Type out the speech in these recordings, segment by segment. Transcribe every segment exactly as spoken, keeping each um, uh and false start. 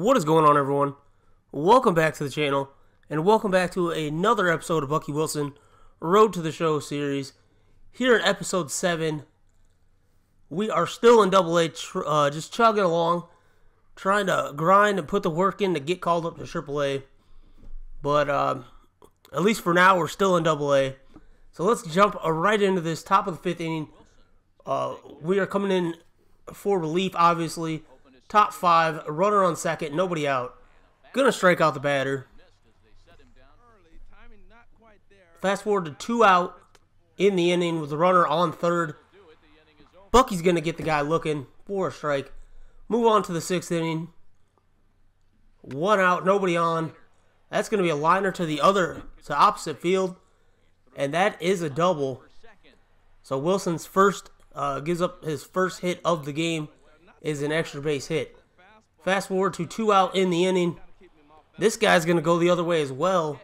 What is going on, everyone? Welcome back to the channel, and welcome back to another episode of Bucky Wilson Road to the Show series. Here in episode seven, we are still in double A, uh, just chugging along, trying to grind and put the work in to get called up to triple A. But um, at least for now, we're still in double A. So let's jump right into this top of the fifth inning. Uh, we are coming in for relief, obviously. Top five, runner on second, nobody out. Gonna strike out the batter. Fast forward to two out in the inning with the runner on third. Bucky's gonna get the guy looking for a strike. Move on to the sixth inning. One out, nobody on. That's gonna be a liner to the other, to opposite field, and that is a double. So Wilson's first uh, gives up his first hit of the game. Is an extra base hit. Fast forward to two out in the inning. This guy's going to go the other way as well.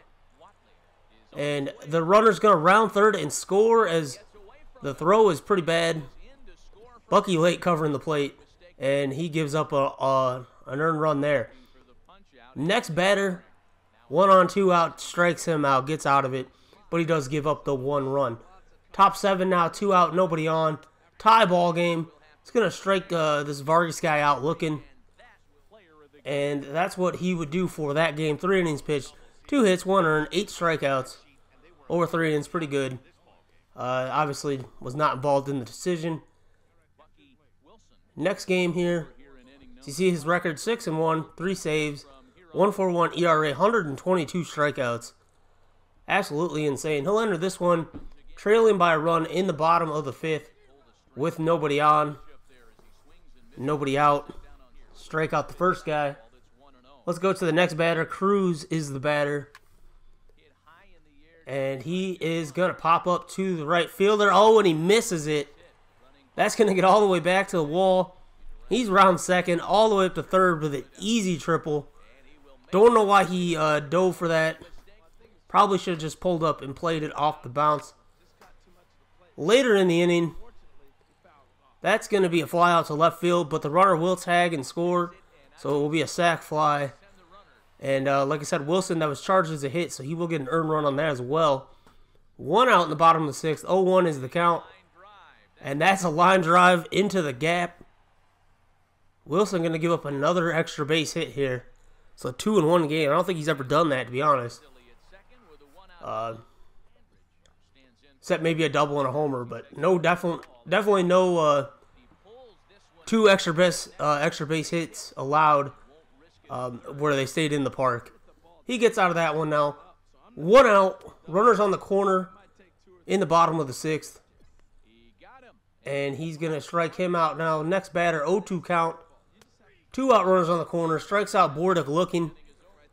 And the runner's going to round third and score as the throw is pretty bad. Bucky late covering the plate. And he gives up a, a an earned run there. Next batter, one on, two out, strikes him out, gets out of it. But he does give up the one run. Top seven now, two out, nobody on. Tie ball game. It's going to strike uh, this Vargas guy out looking. And that's what he would do for that game. Three innings pitched, two hits, one earned, eight strikeouts. Over three innings, pretty good. Uh, obviously was not involved in the decision. Next game here. So you see his record, six and one, three saves, one forty-one E R A, one hundred twenty-two strikeouts. Absolutely insane. He'll enter this one trailing by a run in the bottom of the fifth with nobody on. Nobody out. Strike out the first guy. Let's go to the next batter. Cruz is the batter. And he is going to pop up to the right fielder. Oh, and he misses it. That's going to get all the way back to the wall. He's round second, all the way up to third with an easy triple. Don't know why he uh, dove for that. Probably should have just pulled up and played it off the bounce. Later in the inning, that's going to be a fly out to left field, but the runner will tag and score, so it will be a sac fly. And uh, like I said, Wilson, that was charged as a hit, so he will get an earned run on that as well. One out in the bottom of the sixth, oh one is the count, and that's a line drive into the gap. Wilson going to give up another extra base hit here. It's a two and one game. I don't think he's ever done that, to be honest. Uh, except maybe a double and a homer, but no, definitely... Definitely no uh, two extra base, uh, extra base hits allowed um, where they stayed in the park. He gets out of that one now. One out. Runners on the corner in the bottom of the sixth. And he's going to strike him out now. Next batter, oh two count. Two out, runners on the corner. Strikes out Bordick looking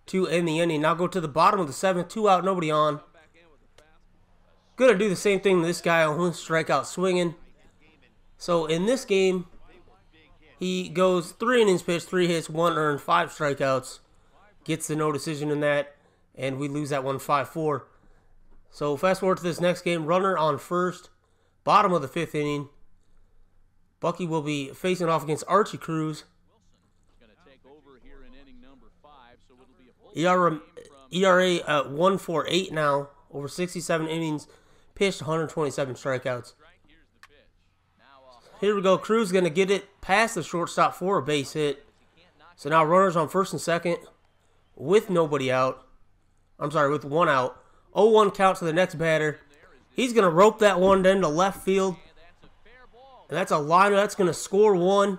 to end the inning. Now go to the bottom of the seventh. Two out, nobody on. Going to do the same thing to this guy on one strikeout swinging. So in this game, he goes three innings pitched, three hits, one earned, five strikeouts. Gets the no decision in that, and we lose that one five four. So fast forward to this next game, runner on first, bottom of the fifth inning. Bucky will be facing off against Archie Cruz. E R A, E R A at one forty-eight now, over sixty-seven innings, pitched, one hundred twenty-seven strikeouts. Here we go. Cruz going to get it past the shortstop for a base hit. So now runners on first and second with nobody out. I'm sorry, with one out. oh one count to the next batter. He's going to rope that one down to left field. And that's a liner. That's going to score one.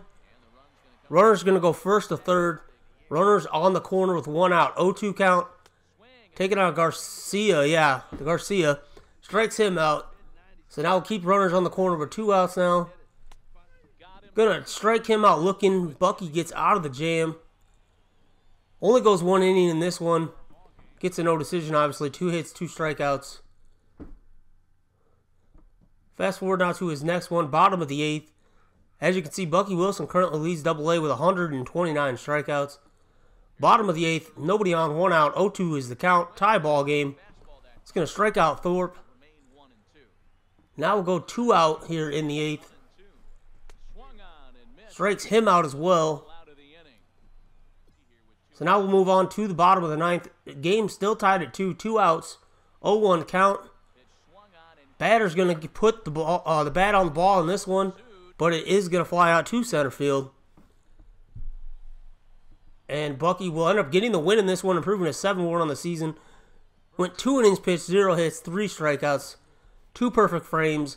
Runner's going to go first to third. Runner's on the corner with one out. oh two count. Taking out Garcia. Yeah, Garcia. Strikes him out. So now we'll keep runners on the corner with two outs now. Gonna strike him out looking. Bucky gets out of the jam. Only goes one inning in this one. Gets a no decision, obviously. Two hits, two strikeouts. Fast forward now to his next one, bottom of the eighth. As you can see, Bucky Wilson currently leads double A with one hundred twenty-nine strikeouts. Bottom of the eighth, nobody on, one out. oh two is the count. Tie ball game. It's gonna strike out Thorpe. Now we'll go two out here in the eighth. Strikes him out as well. So now we'll move on to the bottom of the ninth. Game still tied at two. Two outs. oh one count. Batter's going to put the ball, uh, the bat on the ball in this one, but it is going to fly out to center field. And Bucky will end up getting the win in this one, improving to seven one on the season. Went two innings pitched, zero hits, three strikeouts, two perfect frames.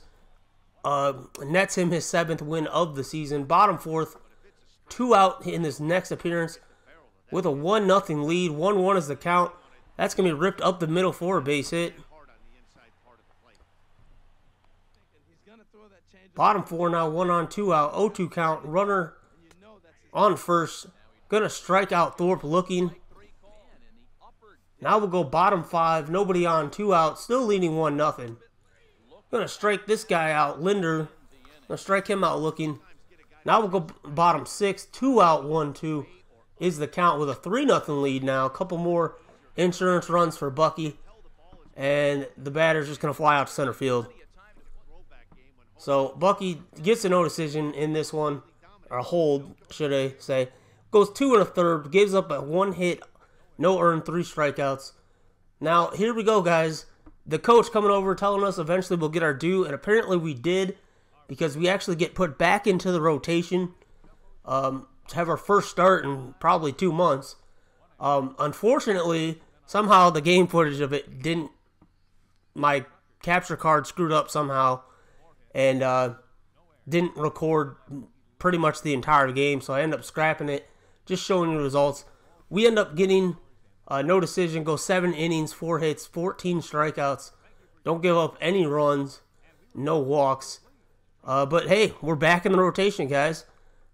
Uh, nets him his seventh win of the season. Bottom fourth, two out in this next appearance with a one nothing lead. one one is the count. That's going to be ripped up the middle for a base hit. Bottom four now, one on, two out, oh two count. Runner on first. Going to strike out Thorpe looking. Now we'll go bottom five. Nobody on, two out. Still leading one nothing. Going to strike this guy out, Linder. Going to strike him out looking. Now we'll go bottom six. Two out, one two is the count with a three nothing lead now. A couple more insurance runs for Bucky. And the batter's just going to fly out to center field. So Bucky gets a no decision in this one. Or a hold, should I say. Goes two and a third. Gives up a one hit. No earned, three strikeouts. Now, here we go, guys. The coach coming over telling us eventually we'll get our due, and apparently we did, because we actually get put back into the rotation um, to have our first start in probably two months. Um, unfortunately, somehow the game footage of it didn't. My capture card screwed up somehow and uh, didn't record pretty much the entire game, so I ended up scrapping it, just showing you the results. We end up getting... Uh, no decision, go seven innings, four hits, fourteen strikeouts. Don't give up any runs, no walks. Uh, but hey, we're back in the rotation, guys,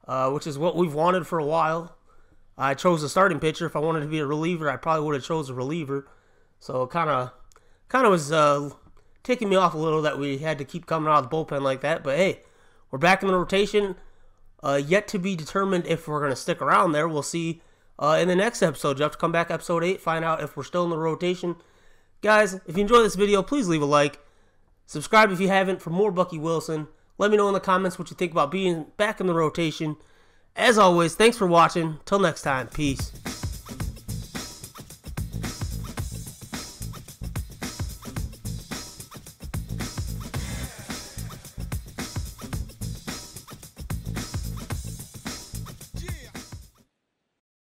uh, which is what we've wanted for a while. I chose a starting pitcher. If I wanted to be a reliever, I probably would have chose a reliever. So kind of, kind of was uh, ticking me off a little that we had to keep coming out of the bullpen like that. But hey, we're back in the rotation. Uh, yet to be determined if we're going to stick around there. We'll see. Uh, in the next episode, you have to come back, episode eight, find out if we're still in the rotation. Guys, if you enjoyed this video, please leave a like. Subscribe if you haven't for more Bucky Wilson. Let me know in the comments what you think about being back in the rotation. As always, thanks for watching. Till next time, peace.